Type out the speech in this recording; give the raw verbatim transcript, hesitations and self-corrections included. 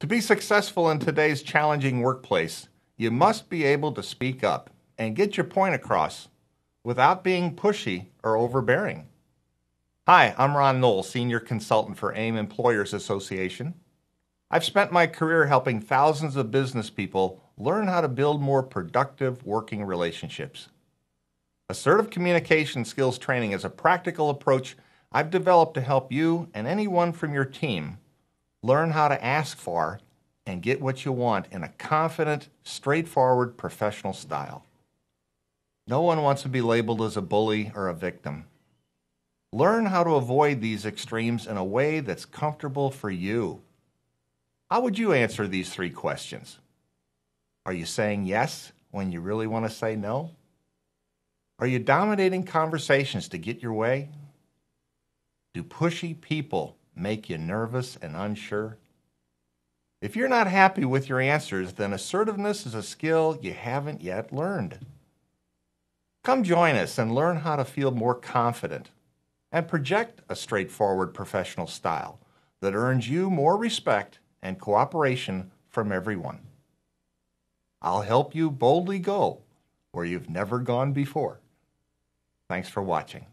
To be successful in today's challenging workplace, you must be able to speak up and get your point across without being pushy or overbearing. Hi, I'm Ron Knoll, Senior Consultant for AIM Employers Association. I've spent my career helping thousands of business people learn how to build more productive working relationships. Assertive communication skills training is a practical approach I've developed to help you and anyone from your team learn how to ask for and get what you want in a confident, straightforward, professional style. No one wants to be labeled as a bully or a victim. Learn how to avoid these extremes in a way that's comfortable for you. How would you answer these three questions? Are you saying yes when you really want to say no? Are you dominating conversations to get your way? Do pushy people make you nervous and unsure? If you're not happy with your answers, then assertiveness is a skill you haven't yet learned. Come join us and learn how to feel more confident and project a straightforward professional style that earns you more respect and cooperation from everyone. I'll help you boldly go where you've never gone before. Thanks for watching.